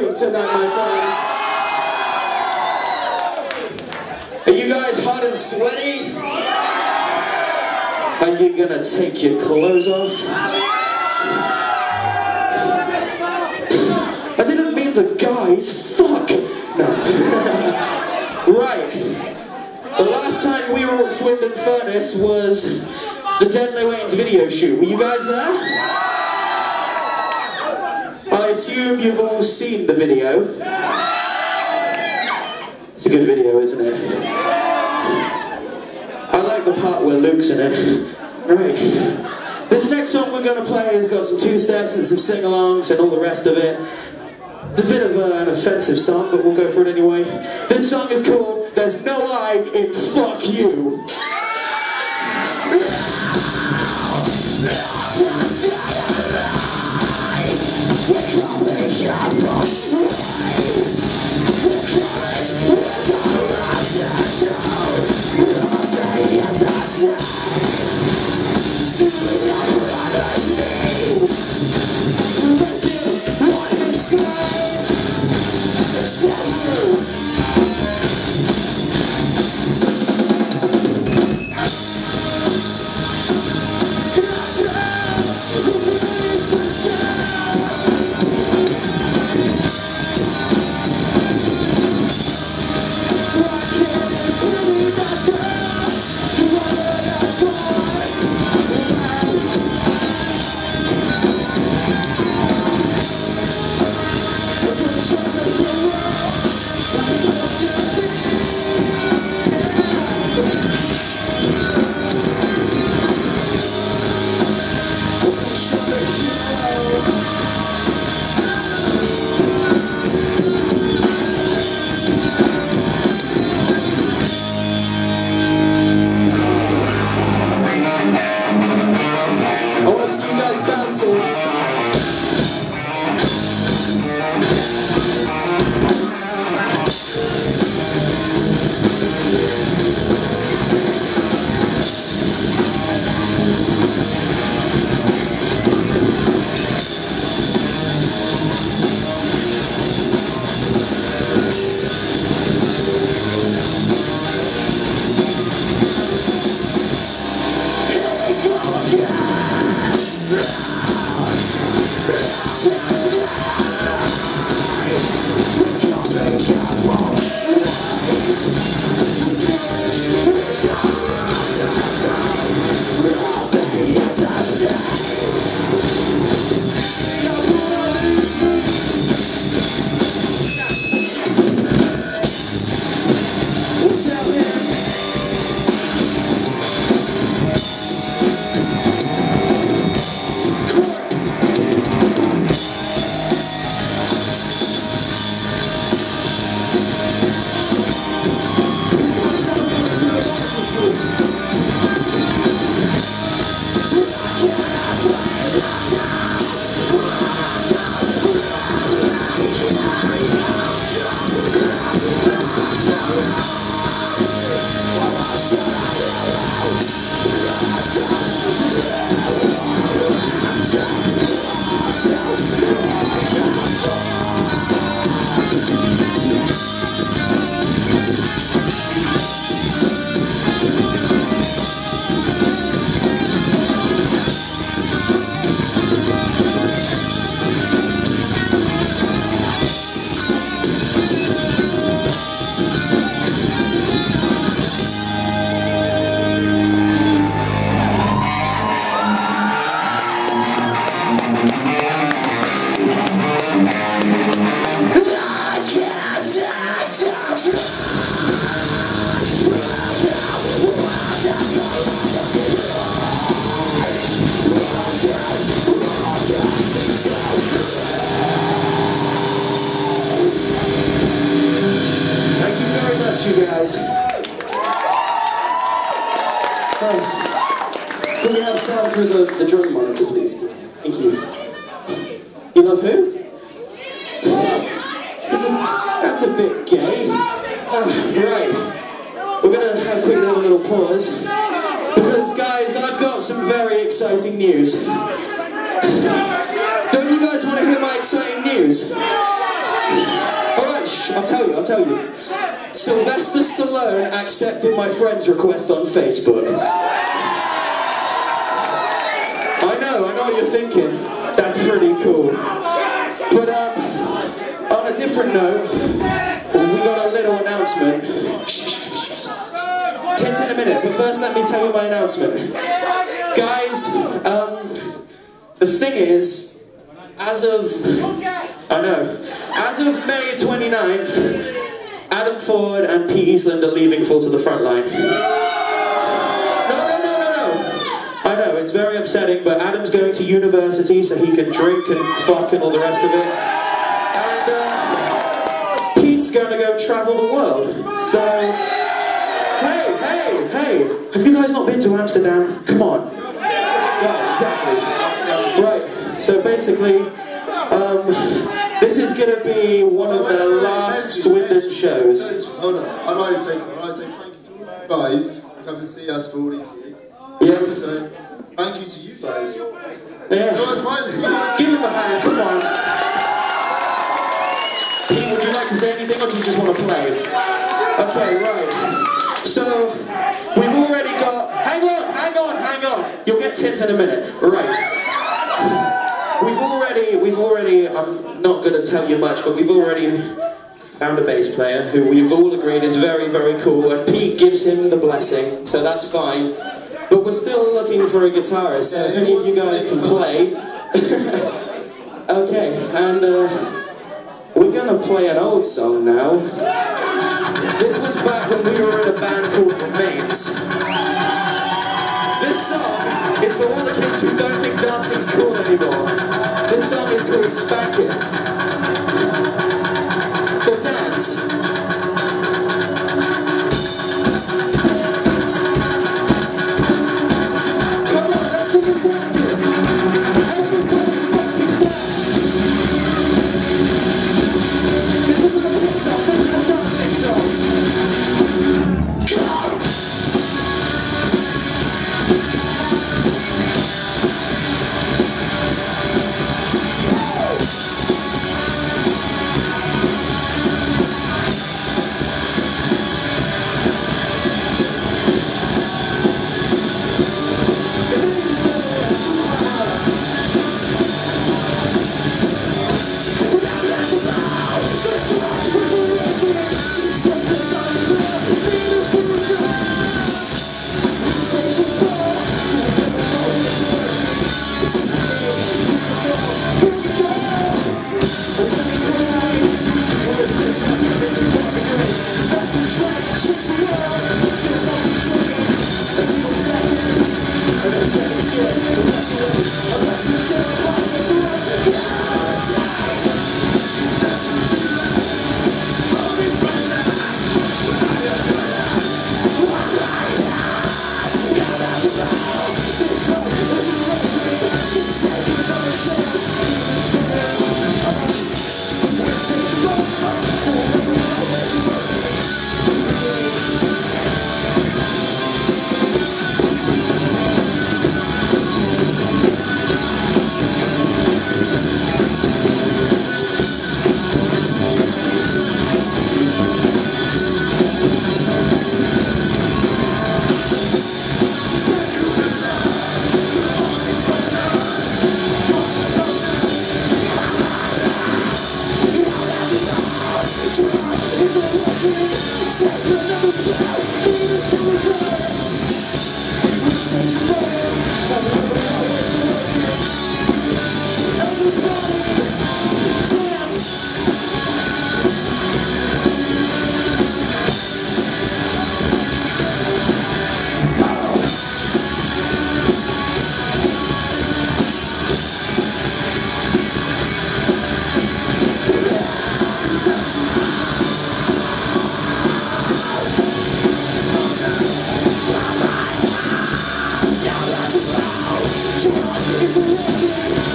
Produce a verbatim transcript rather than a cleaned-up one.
doing tonight, my friends. Are you guys hot and sweaty? Are you gonna take your clothes off? I didn't mean the guys, fuck! No. Right. The last time we were at Swindon Furnace was the Deadly Wayne's video shoot. Were you guys there? I assume you've all seen the video. It's a good video, isn't it? I like the part where Luke's in it. Right. This next song we're going to play has got some two-steps and some sing-alongs and all the rest of it. It's a bit of uh, an offensive song, but we'll go for it anyway. This song is called There's No I in Fuck You. News. Don't you guys want to hear my exciting news? I'll tell you. Sylvester Stallone accepted my friend's request on Facebook. I know, I know what you're thinking. That's pretty cool. But um, on a different note, we got a little announcement. Kids in a minute, but first let me tell you my announcement. Guys, um, the thing is, as of... I know. As of May twenty-ninth, Adam Ford and Pete Eastland are leaving Fall To The Frontline. No, no, no, no, no. I know, it's very upsetting, but Adam's going to university so he can drink and fuck and all the rest of it. And uh, Pete's going to go travel the world. So, hey, hey, hey, have you guys not been to Amsterdam? Come on. Yeah, exactly. Right, so basically, um... this is going to be one of their last Swindon shows. Hold on, I might say something. I might say thank you to all you guys for coming to see us for all these years. Yeah. And also, thank you to you guys. Yeah. No, that's fine. Give him a hand, come on. Pete, would you like to say anything or do you just want to play? Okay, right. So, we've already got... Hang on, hang on, hang on. You'll get kids in a minute. Right. We've already, we've already, I'm not going to tell you much, but we've already found a bass player who we've all agreed is very, very cool, and Pete gives him the blessing, so that's fine. But we're still looking for a guitarist, so if any of you guys can play... Okay, and uh, we're going to play an old song now. This was back when we were in a band called The Mates. This song is for all the kids who don't think dancing's cool anymore. This song is called Spank It. The dance. It's a record.